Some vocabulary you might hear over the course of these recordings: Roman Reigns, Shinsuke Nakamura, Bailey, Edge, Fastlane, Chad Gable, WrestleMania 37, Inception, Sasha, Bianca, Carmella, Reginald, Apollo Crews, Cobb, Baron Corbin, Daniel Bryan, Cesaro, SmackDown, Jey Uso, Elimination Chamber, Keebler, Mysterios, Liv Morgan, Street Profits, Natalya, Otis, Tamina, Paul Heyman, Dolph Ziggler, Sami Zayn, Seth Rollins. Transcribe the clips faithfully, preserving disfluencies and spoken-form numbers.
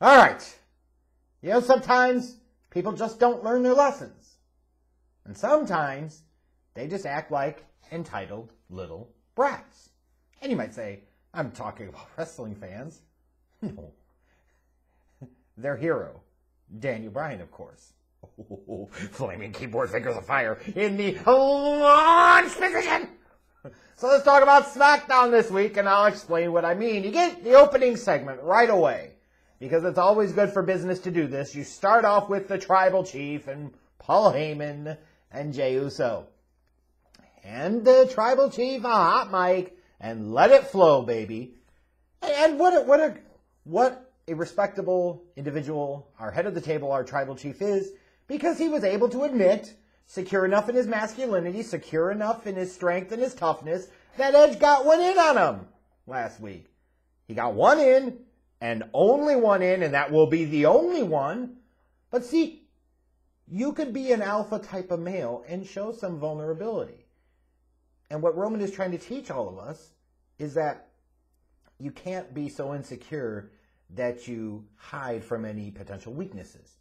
All right. You know, sometimes people just don't learn their lessons. And sometimes they just act like entitled little brats. And you might say, I'm talking about wrestling fans. No. Their hero, Daniel Bryan, of course. Oh, flaming keyboard fingers of fire in the launch position. So let's talk about SmackDown this week, and I'll explain what I mean. You get the opening segment right away, because it's always good for business to do this. You start off with the Tribal Chief and Paul Heyman and Jey Uso. And the Tribal Chief, a hot mic, and let it flow, baby. And what a, what a, what a respectable individual, our head of the table, our Tribal Chief is, because he was able to admit, secure enough in his masculinity, secure enough in his strength and his toughness, that Edge got one in on him last week. He got one in, and only one in, and that will be the only one. But see, you could be an alpha type of male and show some vulnerability. And what Roman is trying to teach all of us is that you can't be so insecure that you hide from any potential weaknesses.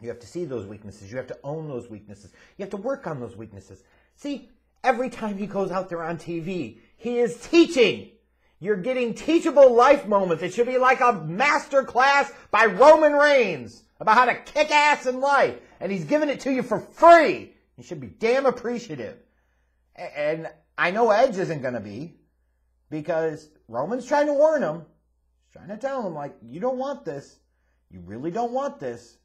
You have to see those weaknesses. You have to own those weaknesses. You have to work on those weaknesses. See, every time he goes out there on T V, he is teaching. You're getting teachable life moments. It should be like a master class by Roman Reigns about how to kick ass in life. And he's giving it to you for free. You should be damn appreciative. And I know Edge isn't going to be, because Roman's trying to warn him. He's trying to tell him, like, you don't want this. You really don't want this.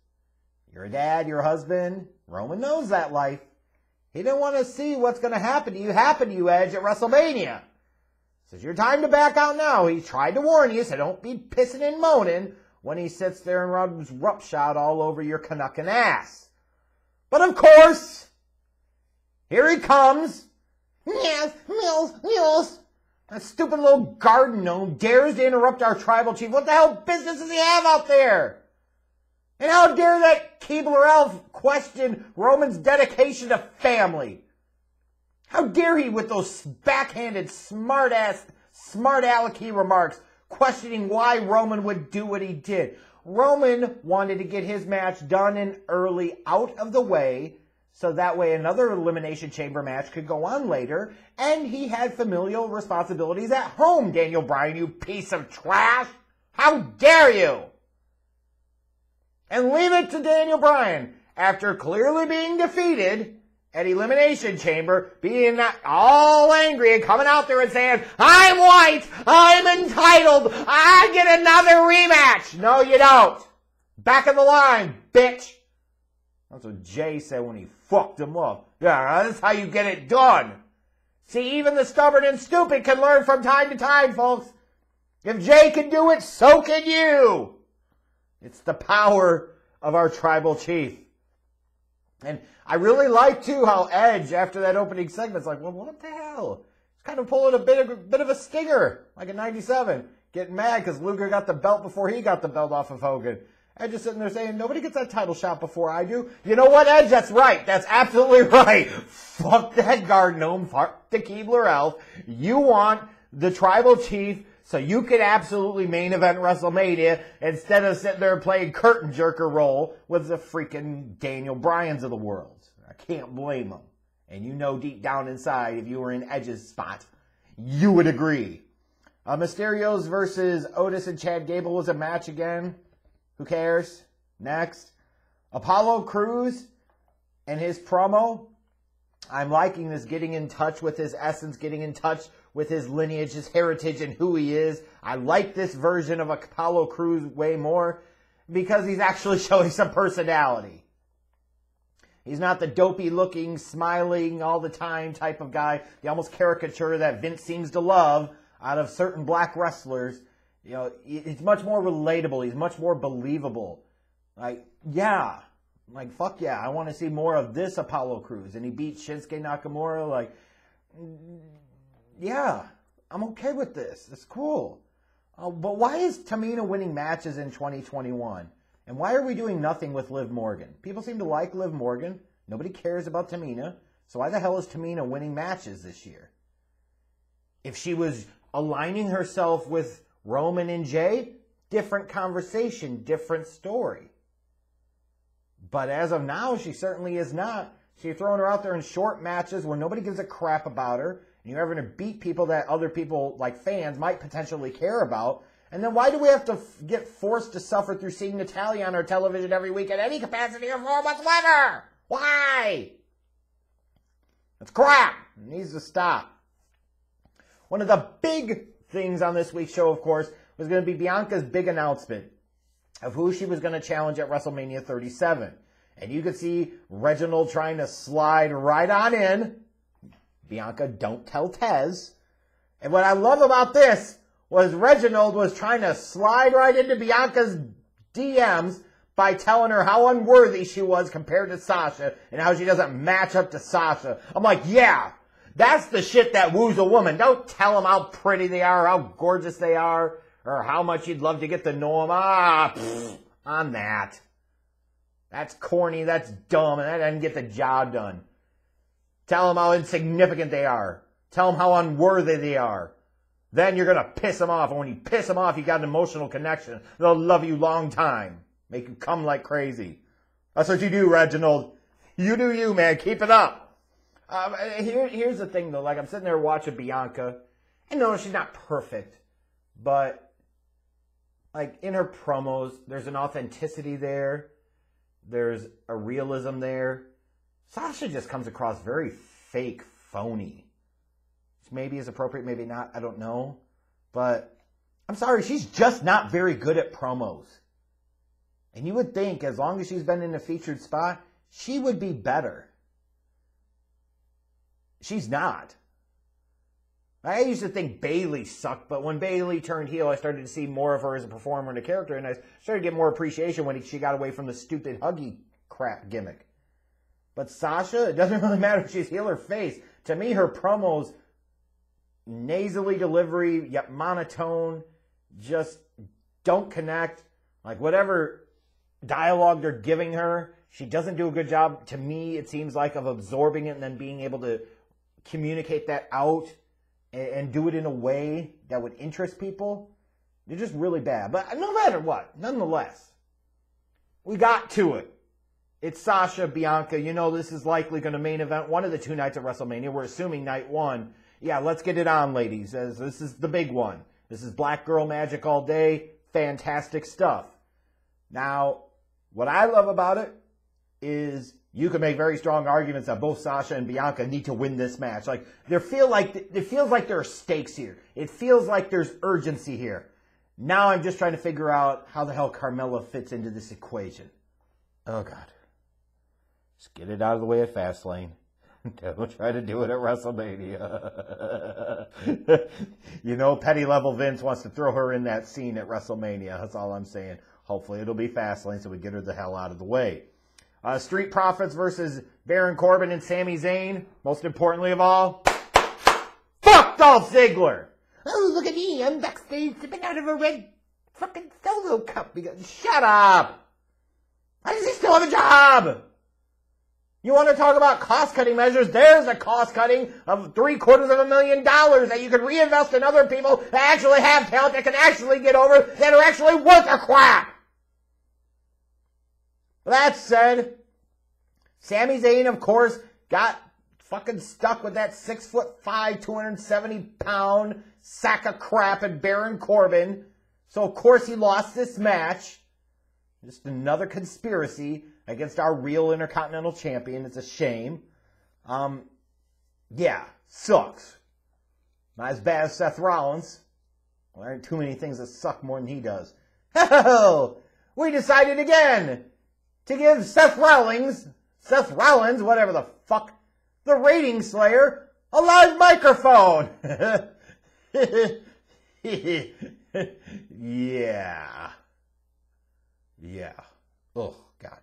You're a dad, you're a husband. Roman knows that life. He didn't want to see what's going to happen to you, happen to you, Edge, at WrestleMania. Says, your time to back out now. He tried to warn you, so don't be pissing and moaning when he sits there and runs roughshod all over your Canuckin' ass. But of course, here he comes. Yes, yes, yes. That stupid little garden gnome dares to interrupt our Tribal Chief. What the hell business does he have out there? And how dare that Keebler elf question Roman's dedication to family? How dare he, with those backhanded, smart-ass, smart-alecky remarks, questioning why Roman would do what he did. Roman wanted to get his match done and early, out of the way, so that way another Elimination Chamber match could go on later, and he had familial responsibilities at home, Daniel Bryan, you piece of trash! How dare you! And leave it to Daniel Bryan, after clearly being defeated at Elimination Chamber, being all angry and coming out there and saying, I'm white, I'm entitled, I get another rematch. No, you don't. Back of the line, bitch. That's what Jey said when he fucked him up. Yeah, that's how you get it done. See, even the stubborn and stupid can learn from time to time, folks. If Jey can do it, so can you. It's the power of our Tribal Chief. And I really like, too, how Edge, after that opening segment, is like, well, what the hell? He's kind of pulling a bit of, bit of a stinger, like in ninety-seven, getting mad because Luger got the belt before he got the belt off of Hogan. Edge is sitting there saying, nobody gets that title shot before I do. You know what, Edge? That's right. That's absolutely right. Fuck that guard gnome, fuck the Keebler elf. You want the Tribal Chief so you could absolutely main event WrestleMania instead of sitting there playing curtain jerker role with the freaking Daniel Bryans of the world. I can't blame him. And you know deep down inside, if you were in Edge's spot, you would agree. Uh, Mysterios versus Otis and Chad Gable was a match again. Who cares? Next. Apollo Crews and his promo. I'm liking this, getting in touch with his essence, getting in touch with his lineage, his heritage, and who he is. I like this version of Apollo Crews way more because he's actually showing some personality. He's not the dopey-looking, smiling all the time type of guy, the almost caricature that Vince seems to love out of certain black wrestlers. You know, he's much more relatable. He's much more believable. Like, yeah. Like, fuck yeah. I want to see more of this Apollo Crews. And he beat Shinsuke Nakamura. Like, yeah. I'm okay with this. It's cool. Uh, but why is Tamina winning matches in twenty twenty-one? And why are we doing nothing with Liv Morgan? People seem to like Liv Morgan. Nobody cares about Tamina. So why the hell is Tamina winning matches this year? If she was aligning herself with Roman and Jey, different conversation, different story. But as of now, she certainly is not. So you're throwing her out there in short matches where nobody gives a crap about her, and you're having to beat people that other people, like fans, might potentially care about. And then why do we have to f get forced to suffer through seeing Natalya on our television every week in any capacity or form whatsoever? Why? That's crap. It needs to stop. One of the big things on this week's show, of course, was going to be Bianca's big announcement of who she was going to challenge at WrestleMania thirty-seven. And you could see Reginald trying to slide right on in. Bianca, don't tell Tez. And what I love about this was Reginald was trying to slide right into Bianca's D Ms by telling her how unworthy she was compared to Sasha and how she doesn't match up to Sasha. I'm like, yeah, that's the shit that woos a woman. Don't tell them how pretty they are, how gorgeous they are, or how much you'd love to get to know them. Ah, pfft, on that. That's corny, that's dumb, and that doesn't get the job done. Tell them how insignificant they are. Tell them how unworthy they are. Then you're going to piss them off. And when you piss them off, you got an emotional connection. They'll love you long time. Make you come like crazy. That's what you do, Reginald. You do you, man. Keep it up. Um, here, here's the thing, though. Like, I'm sitting there watching Bianca. And no, she's not perfect. But, like, in her promos, there's an authenticity there. There's a realism there. Sasha just comes across very fake, phony. Which maybe is appropriate, maybe not, I don't know. But I'm sorry, she's just not very good at promos. And you would think as long as she's been in a featured spot, she would be better. She's not. I used to think Bailey sucked, but when Bailey turned heel, I started to see more of her as a performer and a character, and I started to get more appreciation when she got away from the stupid huggy crap gimmick. But Sasha, it doesn't really matter if she's heel or face. To me, her promos, nasally delivery, yet monotone, just don't connect. Like, whatever dialogue they're giving her, she doesn't do a good job, to me, it seems like, of absorbing it and then being able to communicate that out and do it in a way that would interest people. They're just really bad. But no matter what, nonetheless, we got to it. It's Sasha, Bianca. You know this is likely going to main event one of the two nights at WrestleMania. We're assuming night one. Yeah, let's get it on, ladies. As this is the big one. This is Black Girl Magic all day. Fantastic stuff. Now, what I love about it is you can make very strong arguments that both Sasha and Bianca need to win this match. Like, there feel like th it feels like there are stakes here. It feels like there's urgency here. Now I'm just trying to figure out how the hell Carmella fits into this equation. Oh God. Just get it out of the way at Fastlane. Don't try to do it at WrestleMania. You know, petty level Vince wants to throw her in that scene at WrestleMania. That's all I'm saying. Hopefully it'll be Fastlane so we get her the hell out of the way. Uh, Street Profits versus Baron Corbin and Sami Zayn. Most importantly of all, fuck Dolph Ziggler. Oh, look at me. I'm backstage sipping out of a red fucking solo cup. Because, shut up. Why does he still have a job? You want to talk about cost-cutting measures? There's a cost-cutting of three-quarters of a million dollars that you could reinvest in other people that actually have talent, that can actually get over, that are actually worth a crap. That said, Sami Zayn, of course, got fucking stuck with that six foot five, two hundred seventy pound sack of crap at Baron Corbin. So, of course, he lost this match. Just another conspiracy against our real Intercontinental Champion. It's a shame. Um, yeah, sucks. Not as bad as Seth Rollins. Well, there aren't too many things that suck more than he does. Oh, we decided again to give Seth Rollins, Seth Rollins, whatever the fuck, the rating slayer, a live microphone. Yeah. Yeah. Ugh. God.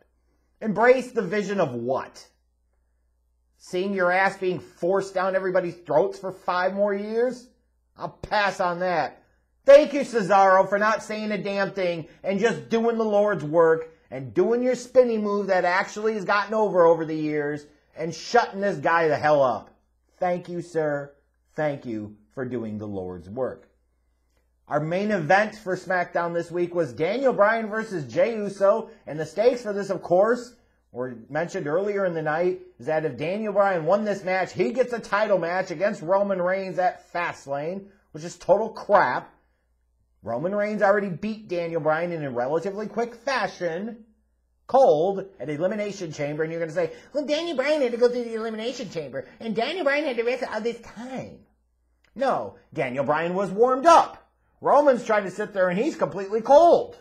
Embrace the vision of what? Seeing your ass being forced down everybody's throats for five more years? I'll pass on that. Thank you, Cesaro, for not saying a damn thing and just doing the Lord's work and doing your spinny move that actually has gotten over over the years and shutting this guy the hell up. Thank you, sir. Thank you for doing the Lord's work. Our main event for SmackDown this week was Daniel Bryan versus Jey Uso, and the stakes for this, of course, were mentioned earlier in the night, is that if Daniel Bryan won this match, he gets a title match against Roman Reigns at Fastlane, which is total crap. Roman Reigns already beat Daniel Bryan in a relatively quick fashion, cold, at Elimination Chamber, and you're going to say, well, Daniel Bryan had to go through the Elimination Chamber, and Daniel Bryan had to wrestle all this time. No, Daniel Bryan was warmed up. Roman's trying to sit there and he's completely cold.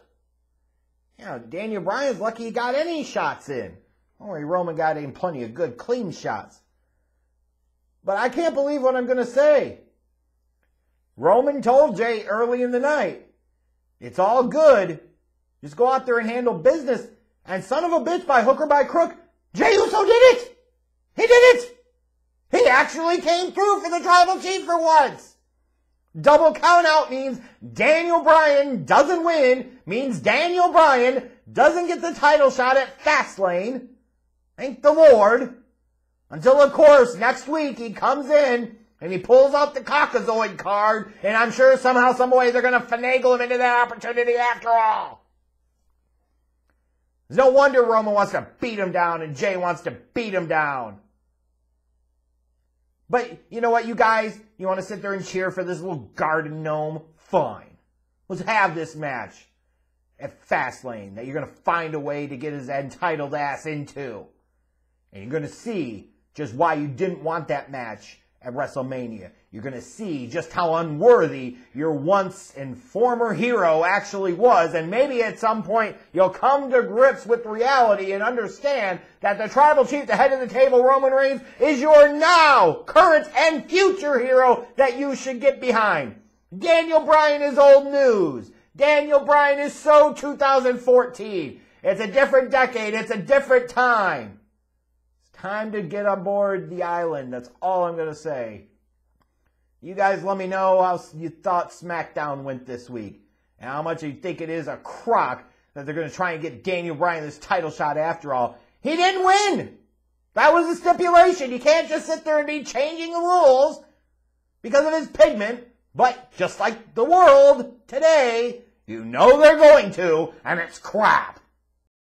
You know, Daniel Bryan's lucky he got any shots in. Only Roman got in plenty of good, clean shots. But I can't believe what I'm going to say. Roman told Jey early in the night, it's all good. Just go out there and handle business. And son of a bitch, by hook or by crook, Jey Uso did it. He did it. He actually came through for the tribal chief for once. Double count out means Daniel Bryan doesn't win, means Daniel Bryan doesn't get the title shot at Fastlane. Thank the Lord. Until, of course, next week he comes in and he pulls out the Caucasoid card, and I'm sure somehow, some way they're going to finagle him into that opportunity after all. There's no wonder Roman wants to beat him down and Jey wants to beat him down. But you know what, you guys, you want to sit there and cheer for this little garden gnome? Fine. Let's have this match at Fastlane that you're going to find a way to get his entitled ass into. And you're going to see just why you didn't want that match at WrestleMania. You're going to see just how unworthy your once and former hero actually was. And maybe at some point you'll come to grips with reality and understand that the tribal chief, the head of the table, Roman Reigns, is your now, current, and future hero that you should get behind. Daniel Bryan is old news. Daniel Bryan is so two thousand fourteen. It's a different decade. It's a different time. It's time to get aboard the island. That's all I'm going to say. You guys let me know how you thought SmackDown went this week and how much you think it is a crock that they're going to try and get Daniel Bryan this title shot after all. He didn't win! That was the stipulation. You can't just sit there and be changing the rules because of his pigment, but just like the world today, you know they're going to, and it's crap.